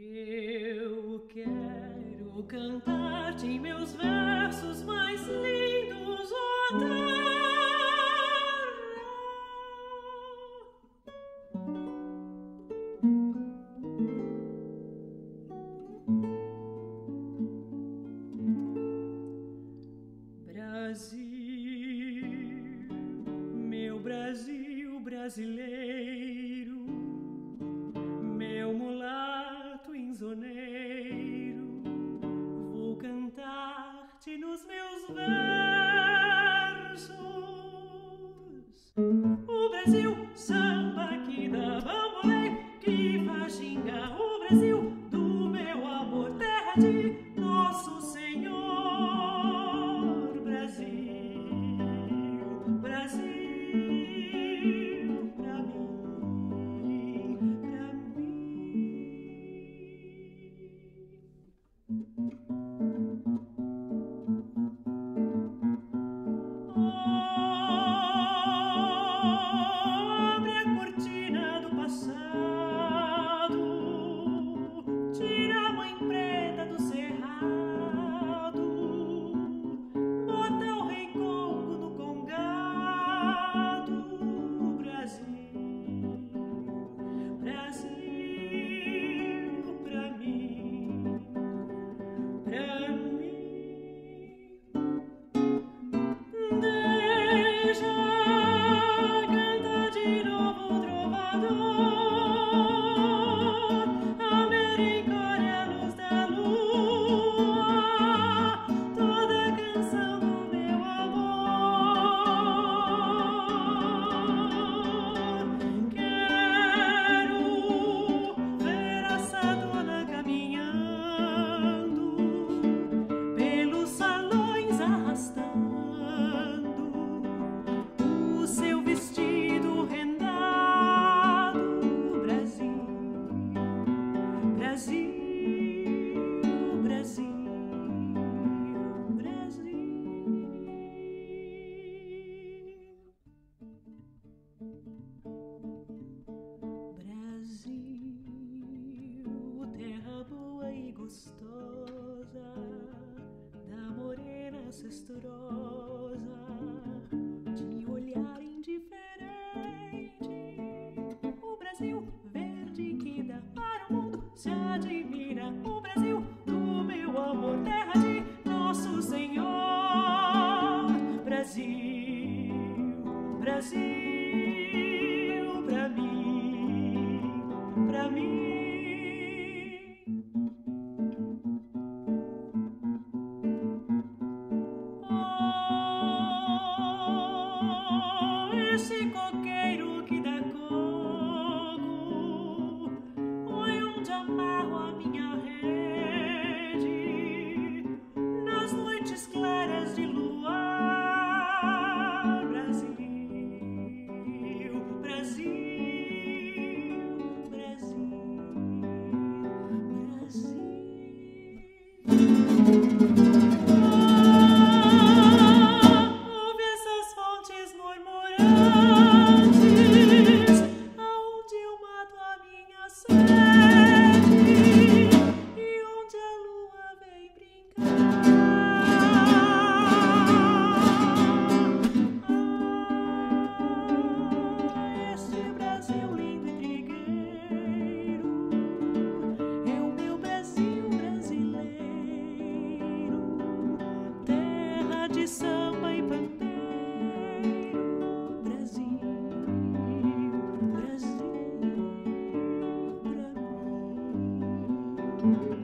Eu quero cantar-te meus versos mais lindos, ó terra. Brasil, meu Brasil brasileiro, meu mulato insoneiro, vou cantar-te nos meus versos. O Brasil, samba que dá bambolê, que faz xingar o Brasil, do meu amor, terra de Nosso Senhor. Brasil, Brasil, gostosa da morena cestrosa, de olhar indiferente. O Brasil verde que dá para o mundo se admira. O Brasil do meu amor, terra de Nosso Senhor. Brasil, Brasil, pra mim, pra mim. Esse coqueiro que dá coco, foi onde amarro a minha rede nas noites claras de luar. Brasil, Brasil, Brasil, Brasil. Samba e pandeiro, Brasil, Brasil, pra mim.